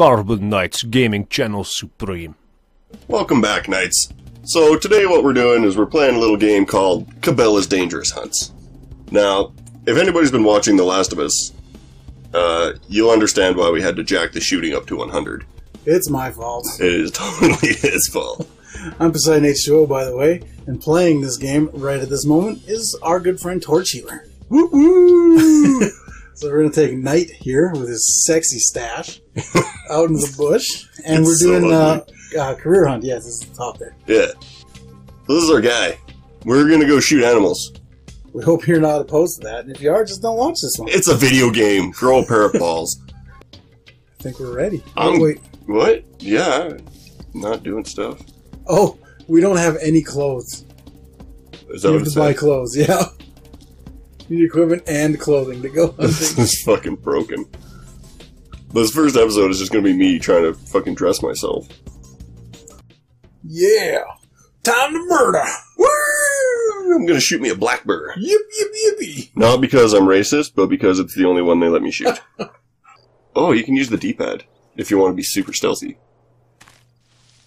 Carbon Knights Gaming Channel Supreme. Welcome back, Knights. So today what we're doing is we're playing a little game called Cabela's Dangerous Hunts. Now, if anybody's been watching The Last of Us, you'll understand why we had to jack the shooting up to 100. It's my fault. It is totally his fault. I'm Poseidon H2O, by the way, and playing this game right at this moment is our good friend Torch Healer. Woo-woo! So we're going to take Knight here with his sexy stash out in the bush, and we're doing Career Hunt. Yes, this is the top there. Yeah. So this is our guy. We're going to go shoot animals. We hope you're not opposed to that, and if you are, just don't watch this one. It's a video game. Grow a pair of balls. I think we're ready. Wait. What? Yeah. Not doing stuff. Oh, we don't have any clothes. Is that you have to buy clothes, yeah. You need equipment and clothing to go hunting. This is fucking broken. This first episode is just going to be me trying to fucking dress myself. Yeah. Time to murder. Woo! I'm going to shoot me a blackbird. Yip, yip, yippee. Not because I'm racist, but because it's the only one they let me shoot. Oh, you can use the D-pad if you want to be super stealthy.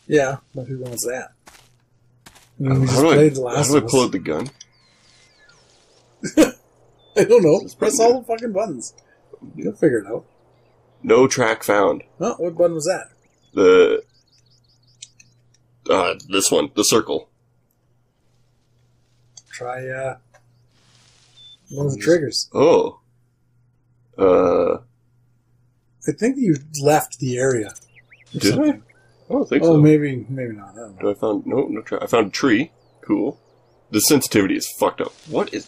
Yeah, but who wants that? I mean, how do I pull out the gun? I don't know. Press all the fucking buttons. You'll figure it out. No track found. Huh? What button was that? The... this one. The circle. Try, one of the triggers. Oh. I think you left the area. Did I? I don't think so. Oh, maybe not. I don't know. I found a tree. Cool. The sensitivity is fucked up. What is...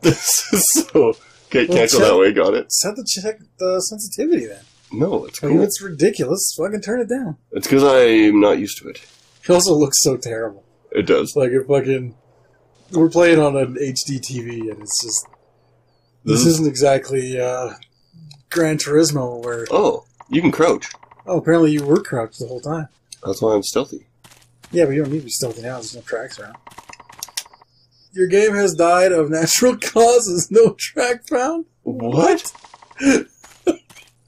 This is so... Okay, can't go that way, got it. Just have to check the sensitivity, then. No, it's cool. I mean, it's ridiculous. Fucking turn it down. It's because I'm not used to it. It also looks so terrible. It does. Like, it fucking... We're playing on an HD TV, and it's just... This isn't exactly, Gran Turismo, where... Oh, you can crouch. Oh, apparently you were crouched the whole time. That's why I'm stealthy. Yeah, but you don't need to be stealthy now. There's no tracks around. Your game has died of natural causes. No track found? What? You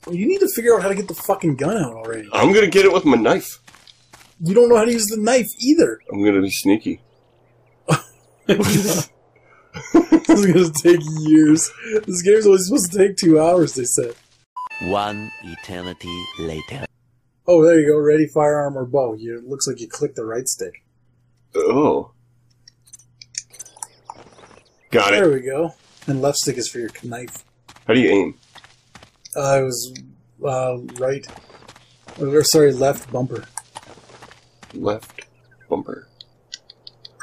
need to figure out how to get the fucking gun out already. I'm going to get it with my knife. You don't know how to use the knife either. I'm going to be sneaky. This is going to take years. This game's only supposed to take 2 hours, they said. One eternity later. Oh, there you go. Ready, firearm, or bow. It looks like you clicked the right stick. Oh. Got it. There we go. And left stick is for your knife. How do you aim? I was right. Or sorry, left bumper. Left bumper.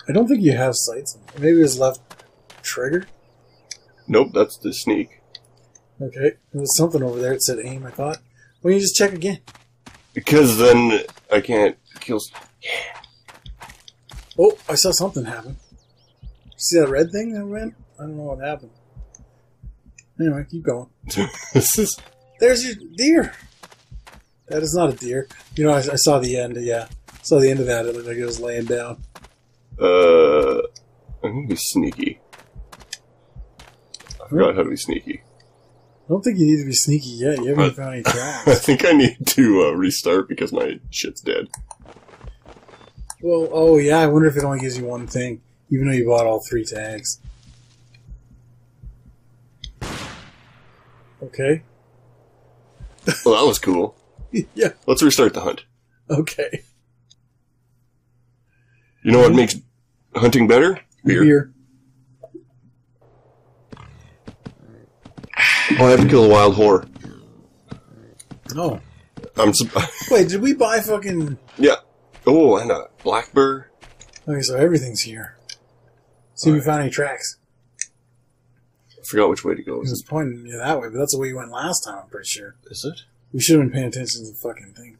I don't think you have sights. Maybe it was left trigger? Nope, that's the sneak. Okay. There was something over there that said aim, I thought. Why don't you just check again? Because then I can't kill... Yeah. Oh, I saw something happen. See that red thing that went? I don't know what happened. Anyway, keep going. There's your deer. That is not a deer. You know, I saw the end. Yeah, I saw the end of that. It looked like it was laying down. I'm gonna be sneaky. I forgot how to be sneaky. I don't think you need to be sneaky yet. You haven't even found any tracks. I think I need to restart because my shit's dead. Well, oh yeah. I wonder if it only gives you one thing. Even though you bought all 3 tags. Okay. Well, that was cool. Yeah. Let's restart the hunt. Okay. You know what makes hunting better? Beer. Oh, I have to kill a wild whore. Oh. Wait, did we buy fucking... Yeah. Oh, and a blackbird. Okay, so everything's here. See if you found any tracks. I forgot which way to go. It was pointing you that way, but that's the way you went last time, I'm pretty sure. Is it? We should have been paying attention to the fucking thing.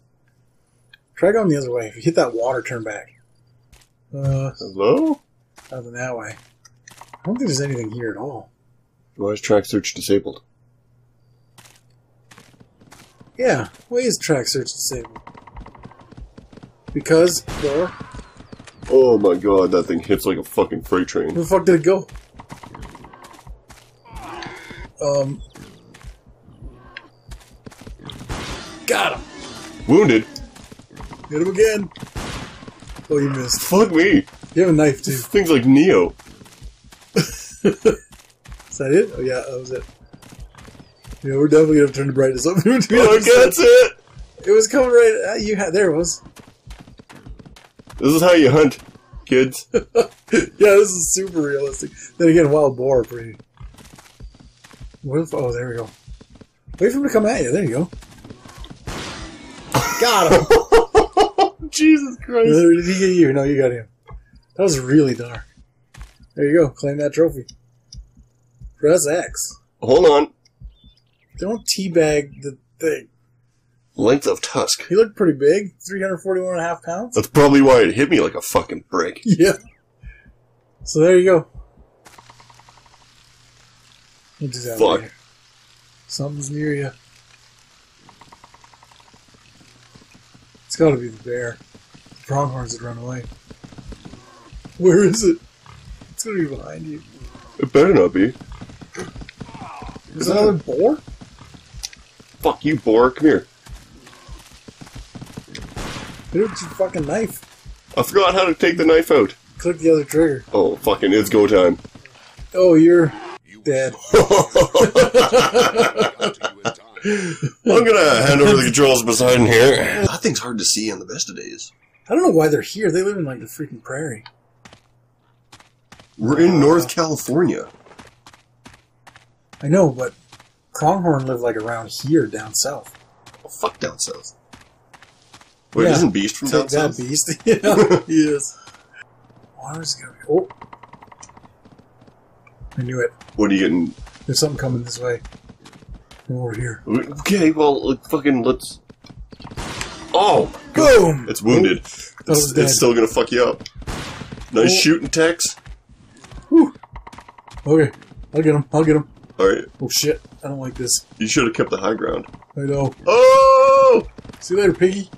Try going the other way. If you hit that water, turn back. Hello? Nothing that way. I don't think there's anything here at all. Why is track search disabled? Yeah, why is track search disabled? Because there... Oh my god, that thing hits like a fucking freight train. Where the fuck did it go? Got him! Wounded. Hit him again. Oh, you missed. Fuck me. You have a knife, too. This thing's like Neo. Is that it? Oh, yeah, that was it. Yeah, we're definitely going to have to turn the brightness up. Oh, that's it! It was coming right at you. There it was. This is how you hunt, kids. Yeah, this is super realistic. Then again, wild boar, pretty. What if, oh, there we go. Wait for him to come at you. There you go. Got him! Jesus Christ. No, did he get you? No, you got him. That was really dark. There you go. Claim that trophy. Press X. Hold on. Don't teabag the thing. Length of tusk. He looked pretty big. 341.5 pounds. That's probably why it hit me like a fucking brick. Yeah. So there you go. Fuck. Later. Something's near you. It's gotta be the bear. The pronghorns had run away. Where is it? It's gonna be behind you. It better not be. Is that another boar? Fuck you, boar. Come here. Hit it with your fucking knife. I forgot how to take the knife out. Click the other trigger. Oh, fucking, it's go time. Oh, you're dead. I'm gonna hand over the controls beside here. That thing's hard to see on the best of days. I don't know why they're here. They live in, like, the freaking prairie. We're in North California. I know, but pronghorn live, like, around here, down south. Oh, fuck down south. Wait, yeah, isn't Beast from down south? That Beast, yeah, he is. Water's gonna be... Oh! I knew it. What are you getting? There's something coming this way. From over here. Okay, well, fucking let's... Oh! Boom! It's wounded. Oh, it's still gonna fuck you up. Nice shooting, Tex. Whew. Okay, I'll get him, I'll get him. Alright. Oh shit, I don't like this. You should have kept the high ground. I know. Oh! See you later, piggy.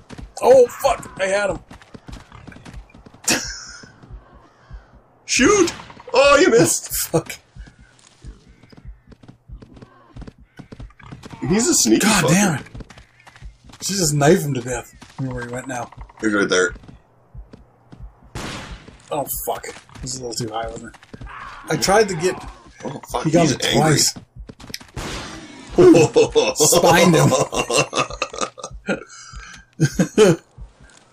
Oh fuck, I had him. Shoot! Oh, you missed! Fuck. He's a sneaky fucker. God damn it. She just knifed him to death. I don't know where he went now. He's right there. Oh fuck. This is a little too high, wasn't it? I tried to get... Oh fuck, he got me twice. Spined him.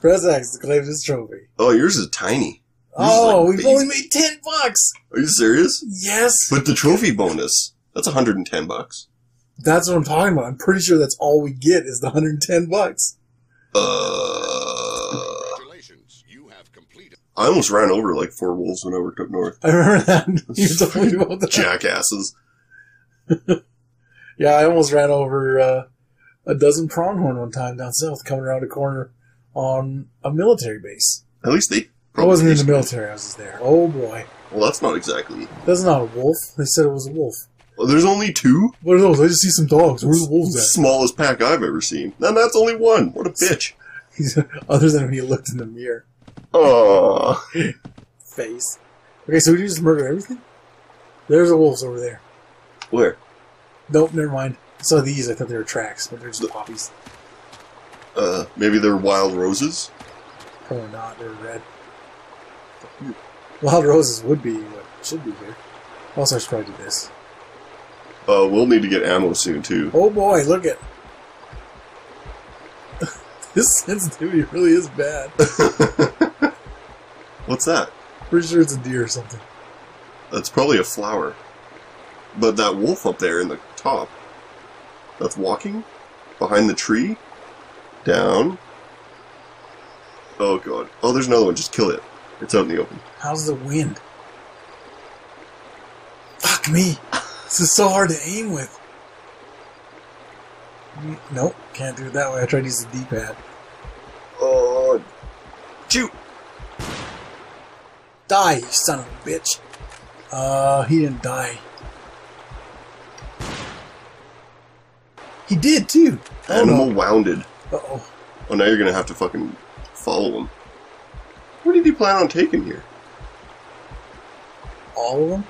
Press X to claim this trophy. Oh, yours is tiny. Yours is like we've only made $10. Are you serious? Yes. But the trophy bonus, that's $110. That's what I'm talking about. I'm pretty sure that's all we get is the $110. Congratulations, you have completed. I almost ran over like 4 wolves when I worked up north. I remember that. You told me about that. Jackasses. Yeah, I almost ran over. A dozen pronghorn one time down south, coming around a corner on a military base. At least they... I wasn't in the military, I was just there. Oh boy. Well, that's not exactly... That's not a wolf. They said it was a wolf. Well, there's only 2? What are those? I just see some dogs. Where's the wolves at? Smallest pack I've ever seen. And that's only 1. What a bitch. Other than when he looked in the mirror. Aww. Face. Okay, so we just murder everything? There's the wolves over there. Where? Nope, never mind. So these, I thought they were tracks, but they're just poppies. Maybe they're wild roses? Probably not, they're red. Wild roses would be what should be here. Also, I should probably do this. We'll need to get ammo soon, too. Oh boy, look at... This sensitivity really is bad. What's that? Pretty sure it's a deer or something. That's probably a flower. But that wolf up there in the top... That's walking behind the tree, down. Oh god! Oh, there's another one. Just kill it. It's out in the open. How's the wind? Fuck me! This is so hard to aim with. Nope, can't do it that way. I tried to use the D-pad. Oh, shoot! Die, you son of a bitch! He didn't die. He did, too! Animal wounded. Uh-oh. Oh, now you're gonna have to fucking follow him. What did you plan on taking here? All of them?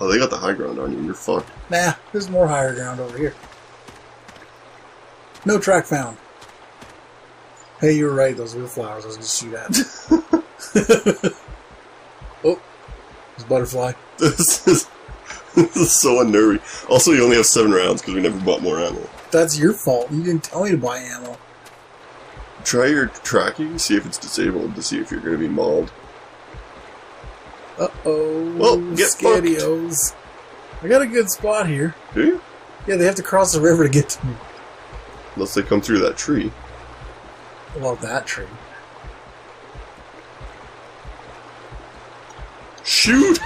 Oh, they got the high ground on you. You're fucked. Nah, there's more higher ground over here. No track found. Hey, you're right. Those were the flowers I was going to shoot at. Oh, it's a butterfly. This is so unnerving. Also, you only have 7 rounds because we never bought more ammo. That's your fault. You didn't tell me to buy ammo. Try your tracking, see if it's disabled to see if you're going to be mauled. Uh-oh. Well, get Scadios. I got a good spot here. Do you? Yeah, they have to cross the river to get to me. Unless they come through that tree. Well, that tree. Shoot!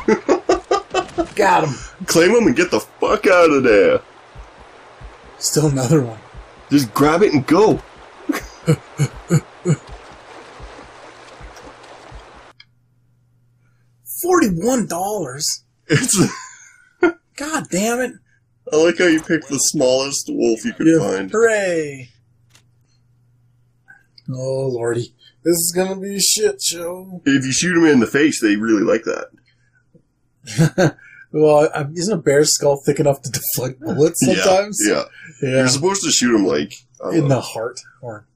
Got him. Claim him and get the fuck out of there. Still another one. Just grab it and go. $41. It's. God damn it! I like how you picked the smallest wolf you could find. Hooray! Oh lordy, this is gonna be a shit show. If you shoot him in the face, they really like that. Well, isn't a bear's skull thick enough to deflect bullets sometimes? Yeah. You're supposed to shoot him like in the heart or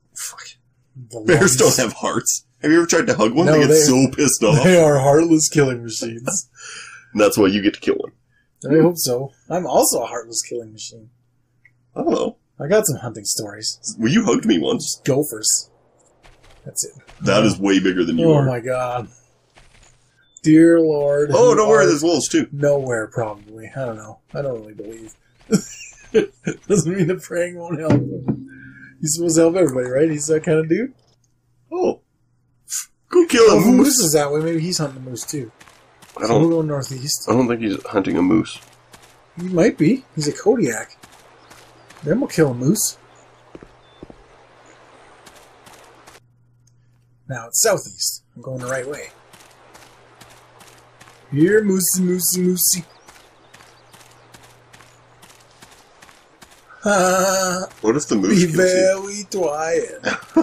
bears don't have hearts. Have you ever tried to hug one? No, they get so pissed off. They are heartless killing machines. And that's why you get to kill one. I hope so. I'm also a heartless killing machine. I don't know. I got some hunting stories. Well, you hugged me once. Gophers. That's it. That is way bigger than you are. Oh my god. Dear Lord. Oh, don't worry, there's wolves too. Nowhere, probably. I don't know. I don't really believe. Doesn't mean the praying won't help. He's supposed to help everybody, right? He's that kind of dude? Oh. Go kill a moose. Moose is that way. Maybe he's hunting a moose too. I don't, so we'll go northeast. I don't think he's hunting a moose. He might be. He's a Kodiak. Then we'll kill a moose. Now it's southeast. I'm going the right way. Here, moosey, moosey, moosey. What if the moose be very quiet.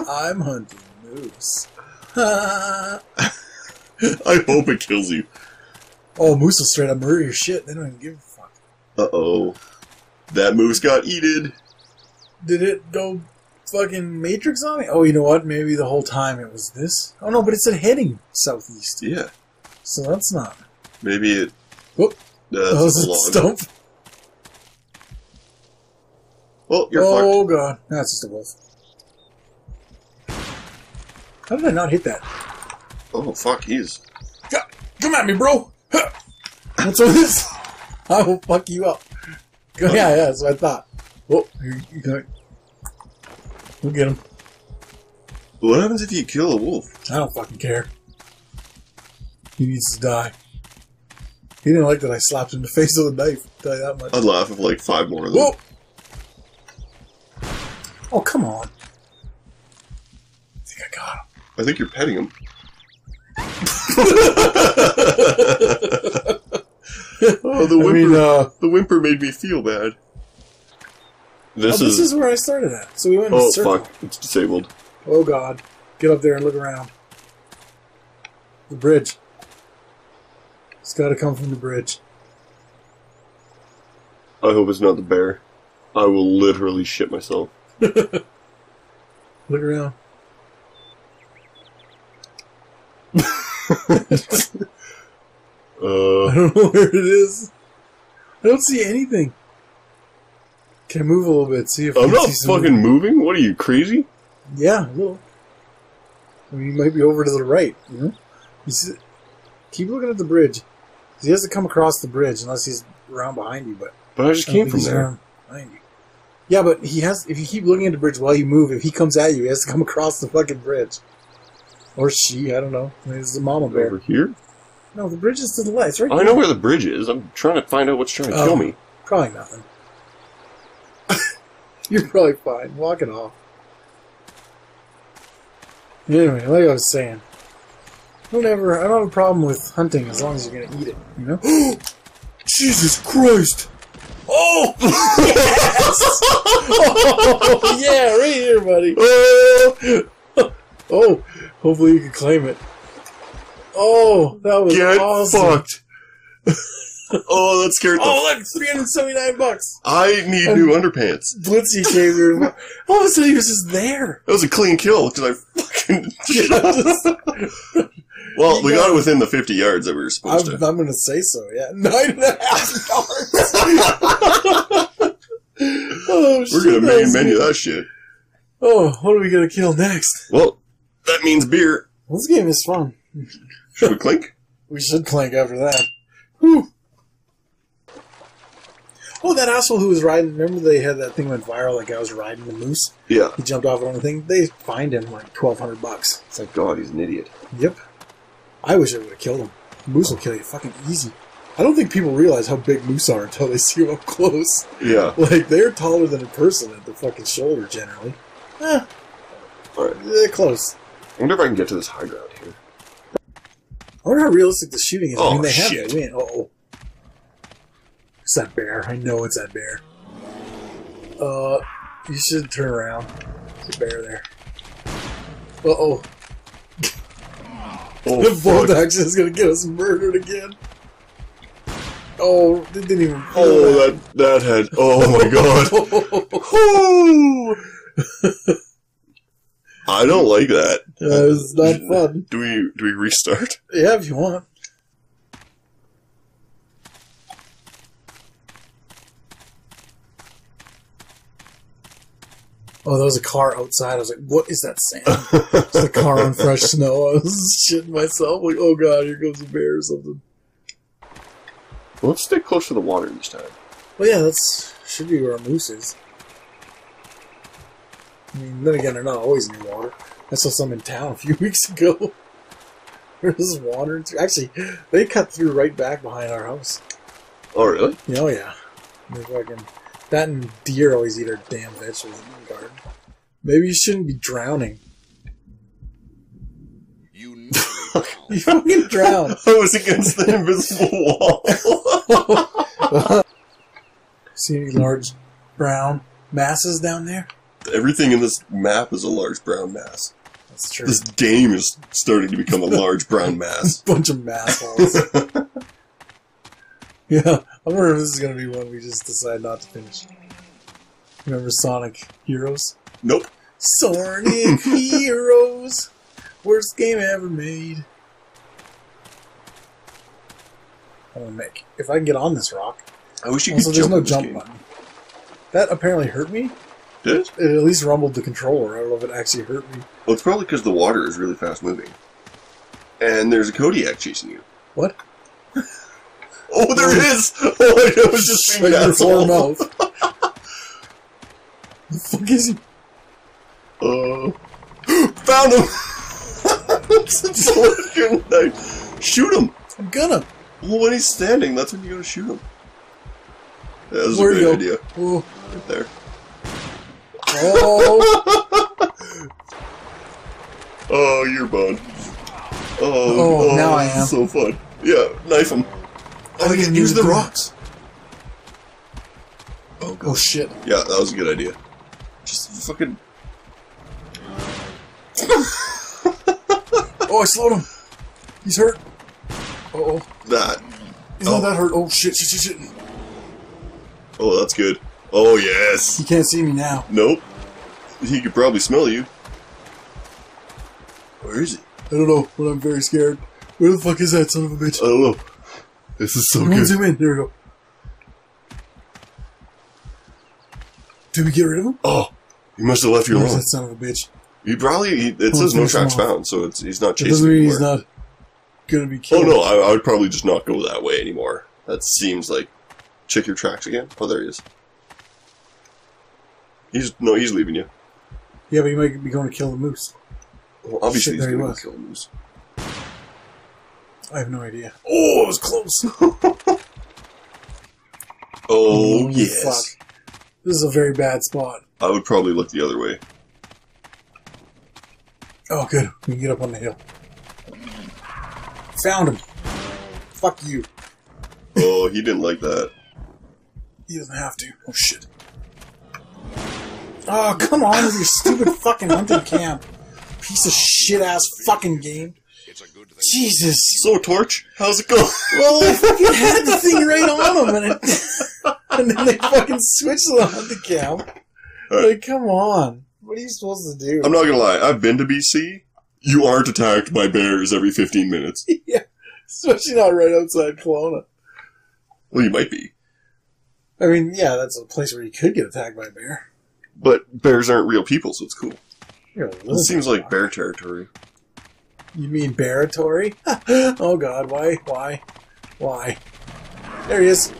I'm hunting moose. I hope it kills you. Oh, moose will straight up murder your shit. They don't even give a fuck. Uh-oh. That moose got eaten. Did it go fucking Matrix on me? Oh, you know what? Maybe the whole time it was this. Oh, no, but it said heading southeast. Yeah. So that's not. Maybe it... Whoop. That was a stump. Well, you're fucked. Oh, God. That's just a wolf. How did I not hit that? Oh, fuck. He's... Come at me, bro. What's all this? I will fuck you up. Yeah, that's what I thought. Oh, here you go. We'll get him. What happens if you kill a wolf? I don't fucking care. He needs to die. He didn't like that I slapped him in the face with a knife. I'll tell you that much. I'd laugh if like 5 more of them. Whoa! Oh, come on. I think I got him. I think you're petting him. Oh, the whimper! I mean, the whimper made me feel bad. This is where I started at. So we went. Oh fuck! It's disabled. Oh god! Get up there and look around. The bridge. It's got to come from the bridge. I hope it's not the bear. I will literally shit myself. Look around. I don't know where it is. I don't see anything. Can I move a little bit? See if I'm not fucking moving. What are you, crazy? Yeah, a little. I mean, you might be over to the right. You know? You see, keep looking at the bridge. He has to come across the bridge unless he's around behind you. But I just came from there. Behind you. Yeah, but he has. If you keep looking at the bridge while you move, if he comes at you, he has to come across the fucking bridge. Or she, I don't know. I mean, it's the mama bear over here. No, the bridge is to the left. It's right there. I know where the bridge is. I'm trying to find out what's trying to kill me. Probably nothing. You're probably fine. Walk it off. Anyway, like I was saying, I don't have a problem with hunting as long as you're gonna eat it. You know? Jesus Christ! Oh! Yes! Oh yeah, right here, buddy. Oh, hopefully you can claim it. Oh, that was awesome. Get fucked. Oh, that scared them. Oh, look, $379. I need new underpants. Blitzy came here. And all of a sudden, he was just there. That was a clean kill because I fucking. Well, we got it within the 50 yards that we were supposed to. I'm going to say so. Yeah, 9.5 yards. Oh, we're going to main menu that shit. Oh, what are we going to kill next? Well, that means beer. This game is fun. Should we clink? We should clink after that. Whew. Oh, that asshole who was riding, remember they had that thing went viral, that guy was riding the moose? Yeah. He jumped off on the thing. They fined him like $1,200. It's like, God, he's an idiot. Yep. I wish I would have killed him. Moose will kill you fucking easy. I don't think people realize how big moose are until they see them up close. Yeah. Like, they're taller than a person at the fucking shoulder, generally. Eh. Alright. Eh, close. I wonder if I can get to this high ground here. I wonder how realistic the shooting is. Oh, I mean, they have to win. Uh-oh. It's that bear. I know it's that bear. You should turn around. There's a bear there. Uh-oh. Oh, the Bulldogs is going to get us murdered again. Oh, they didn't even... Oh, that head. Oh, my God. I don't like that. That was not fun. Do we restart? Yeah, if you want. Oh, there was a car outside. I was like, what is that sand? It's a car on fresh snow. I was shitting myself. Like, oh God, here goes a bear or something. Well, let's stay close to the water this time. Well, yeah, that's should be where our moose is. I mean, then again, they're not always in the water. I saw some in town a few weeks ago. There's water. Actually, they cut through right back behind our house. Oh, really? Oh, yeah. Fucking, that and deer always eat our damn vegetables in the garden. Maybe you shouldn't be drowning. You fucking drown. I was against the invisible wall. See any large brown masses down there? Everything in this map is a large brown mass. That's true. This game is starting to become a large brown mass. Bunch of mass holes. Yeah, I wonder if this is going to be one we just decide not to finish. Remember Sonic Heroes? Nope. Sonic Heroes! Worst game ever made. I'm going to make... If I can get on this rock... I wish you also, could jump there's no jump game. Button. That apparently hurt me. Did it? It at least rumbled the controller. I don't know if it actually hurt me. Well, it's probably because the water is really fast moving. And there's a Kodiak chasing you. What? Oh, there it is! Oh, I was just seeing that. The fuck is he? Found him! It's a knife. Shoot him! I'm gonna! Well, when he's standing, that's when you gotta shoot him. Yeah, that was a great idea. Oh. Right there. Oh. Oh, you're bone. Oh, oh, now I am. So fun. Yeah, knife him. Oh, I can use the rocks. Oh, God. Oh, shit. Yeah, that was a good idea. Just fucking. Oh, I slowed him. He's hurt. Uh-oh. That. He's not that hurt. Oh, shit, shit, shit, shit. Oh, that's good. Oh, yes. He can't see me now. Nope. He could probably smell you. Where is he? I don't know, but I'm very scared. Where the fuck is that son of a bitch? I don't know. This is so good. Zoom in. There we go. Did we get rid of him? Oh, you must have left you alone. Where's that son of a bitch? He probably... it says no tracks found, so he's not chasing anymore. It doesn't mean he's not going to be killed. Oh, no, I would probably just not go that way anymore. That seems like... Check your tracks again. Oh, there he is. He's leaving you. Yeah, but he might be going to kill the moose. Well, obviously he's going to kill the moose. I have no idea. Oh, it was close. Oh, yes. Fuck. This is a very bad spot. I would probably look the other way. Oh, good. We can get up on the hill. Found him. Fuck you. Oh, he didn't like that. He doesn't have to. Oh, shit. Oh, come on with your stupid fucking hunting camp. Piece of shit-ass fucking game. It's a good thing. Jesus. So, Torch, how's it going? Well, I fucking had the thing right on him, and then they fucking switched it on the cam. Like, come on. What are you supposed to do? I'm not going to lie. I've been to BC. You aren't attacked by bears every 15 minutes. Yeah. Especially not right outside Kelowna. Well, you might be. I mean, yeah, that's a place where you could get attacked by a bear. But bears aren't real people, so it's cool. It seems like bear territory. You mean bear-tory? Oh god, why? There he is.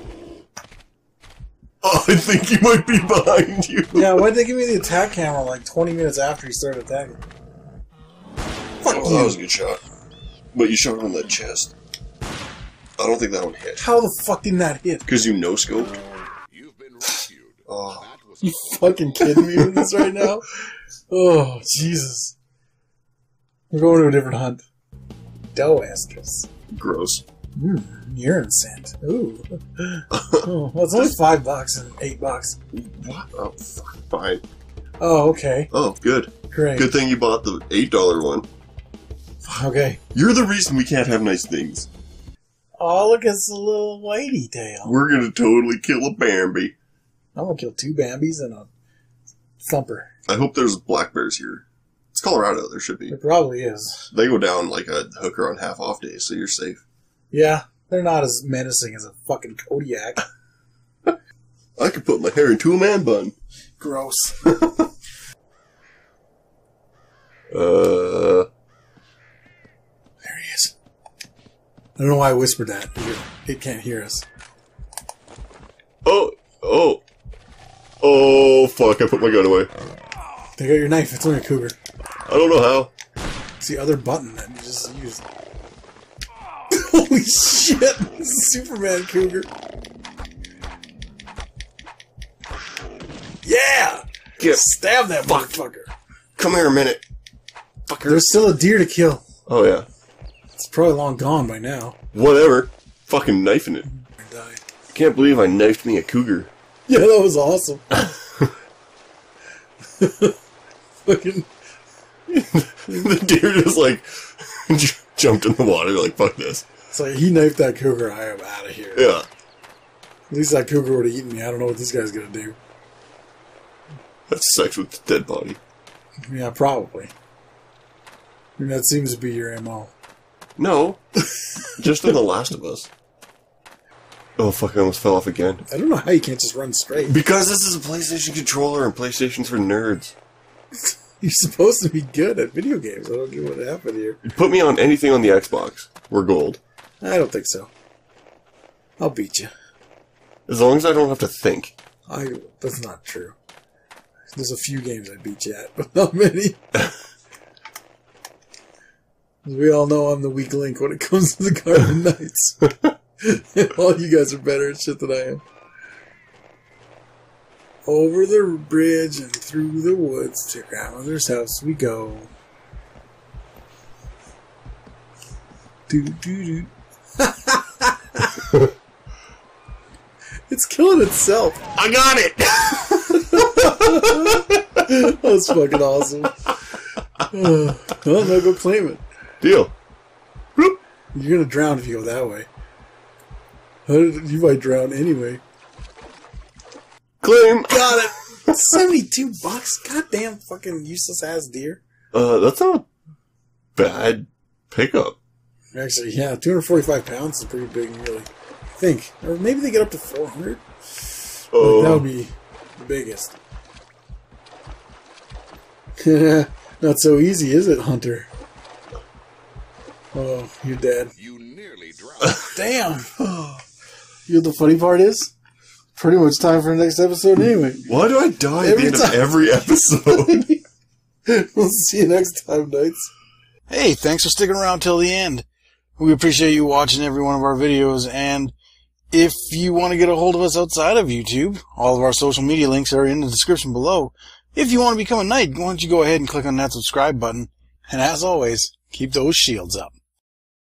Oh, I think he might be behind you. Yeah, why'd they give me the attack camera like 20 minutes after he started attacking? Fuck you. That was a good shot. But you shot him on that chest. I don't think that one hit. How the fuck didn't that hit? Because you no-scoped. You've been rescued. Oh. You fucking kidding me with this right now? Oh, Jesus. We're going to a different hunt. Doe askers. Gross. Urine scent. Ooh. Oh, well, it's only $5 and $8. What? Oh, fuck. Fine. Oh, okay. Oh, good. Great. Good thing you bought the $8 one. Okay. You're the reason we can't have nice things. Oh, look, it's a little whitey tail. We're gonna totally kill a Bambi. I'm gonna kill 2 Bambis and a thumper. I hope there's black bears here. It's Colorado, there should be. There probably is. They go down like a hooker on half-off days, so you're safe. Yeah, they're not as menacing as a fucking Kodiak. I could put my hair into a man bun. Gross. There he is. I don't know why I whispered that. It can't hear us. Oh, fuck, I put my gun away. Take out your knife, it's only a cougar. I don't know how. It's the other button that you just used. Holy shit, this is Superman cougar. Yeah! Get. Stab that motherfucker. Come here a minute, fucker. There's still a deer to kill. Oh, yeah. It's probably long gone by now. Whatever. Fucking knifing it. I died. I can't believe I knifed me a cougar. Yeah, that was awesome. Fucking. The deer just like jumped in the water, like, fuck this. It's like, he knifed that cougar, I am out of here. Yeah. At least that cougar would have eaten me. I don't know what this guy's gonna do. That's sex with the dead body. Yeah, probably. I mean, that seems to be your MO. No. Just in The Last of Us. Oh, fuck, I almost fell off again. I don't know how you can't just run straight. Because this is a PlayStation controller and PlayStation's for nerds. You're supposed to be good at video games. I don't know what happened here. You put me on anything on the Xbox. We're gold. I don't think so. I'll beat you. As long as I don't have to think. That's not true. There's a few games I beat you at, but not many. As we all know, I'm the weak link when it comes to the Carbon Knights. All you guys are better at shit than I am. Over the bridge and through the woods to grandmother's house we go. Doo doo doo. It's killing itself. I got it! That was fucking awesome. Well, now go claim it. Deal. You're gonna drown if you go that way. You might drown anyway. Claim! Got it! $72? Goddamn fucking useless ass deer. That's not a bad pickup. Actually, yeah, 245 pounds is pretty big, really. I think. Or maybe they get up to 400? Oh. Like, that would be the biggest. Not so easy, is it, Hunter? Oh, you're dead. You nearly drowned. Damn. You know what the funny part is? Pretty much time for the next episode anyway. Why do I die at the end of every episode? We'll see you next time, Knights. Hey, thanks for sticking around till the end. We appreciate you watching every one of our videos, and if you want to get a hold of us outside of YouTube, all of our social media links are in the description below. If you want to become a Knight, why don't you go ahead and click on that subscribe button. And as always, keep those shields up.